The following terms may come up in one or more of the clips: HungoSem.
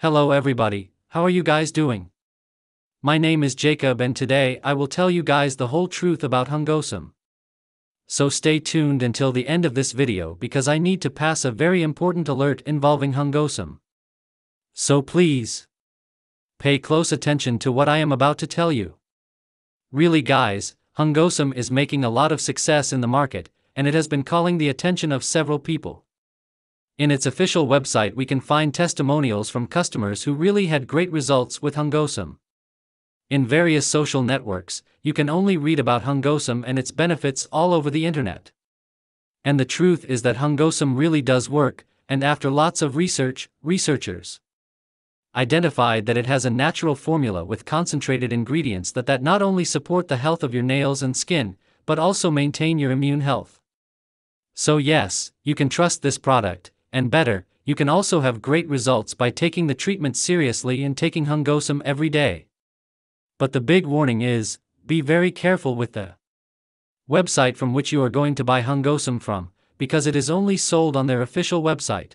Hello everybody, how are you guys doing? My name is Jacob and today I will tell you guys the whole truth about HungoSem. So stay tuned until the end of this video because I need to pass a very important alert involving HungoSem. So please, pay close attention to what I am about to tell you. Really guys, HungoSem is making a lot of success in the market, and it has been calling the attention of several people. In its official website we can find testimonials from customers who really had great results with HungoSem. In various social networks, you can only read about HungoSem and its benefits all over the internet. And the truth is that HungoSem really does work, and after lots of research, researchers identified that it has a natural formula with concentrated ingredients that not only support the health of your nails and skin, but also maintain your immune health. So yes, you can trust this product. And better, you can also have great results by taking the treatment seriously and taking HungoSem every day. But the big warning is, be very careful with the website from which you are going to buy HungoSem from, because it is only sold on their official website.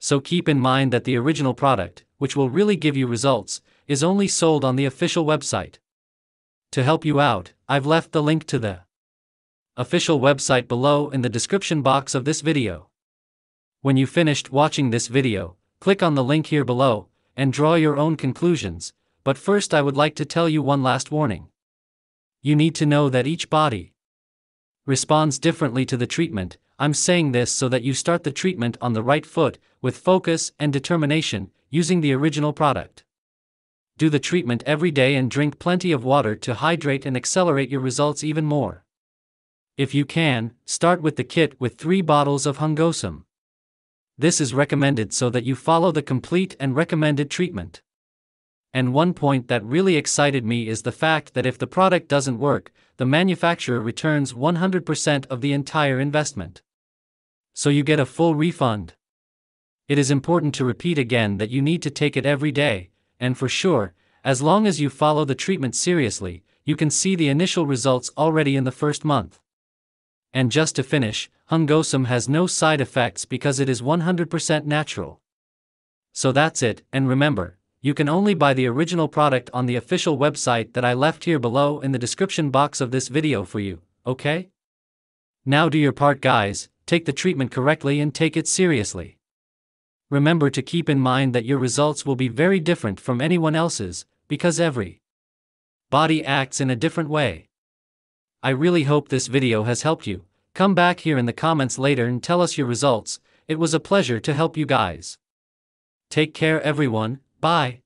So keep in mind that the original product, which will really give you results, is only sold on the official website. To help you out, I've left the link to the official website below in the description box of this video. When you finished watching this video, click on the link here below, and draw your own conclusions, but first I would like to tell you one last warning. You need to know that each body responds differently to the treatment. I'm saying this so that you start the treatment on the right foot, with focus and determination, using the original product. Do the treatment every day and drink plenty of water to hydrate and accelerate your results even more. If you can, start with the kit with 3 bottles of HungoSem. This is recommended so that you follow the complete and recommended treatment. And one point that really excited me is the fact that if the product doesn't work, the manufacturer returns 100% of the entire investment. So you get a full refund. It is important to repeat again that you need to take it every day, and for sure, as long as you follow the treatment seriously, you can see the initial results already in the first month. And just to finish, HungoSem has no side effects because it is 100% natural. So that's it, and remember, you can only buy the original product on the official website that I left here below in the description box of this video for you, okay? Now do your part guys, take the treatment correctly and take it seriously. Remember to keep in mind that your results will be very different from anyone else's, because every body acts in a different way. I really hope this video has helped you. Come back here in the comments later and tell us your results. It was a pleasure to help you guys. Take care everyone, bye.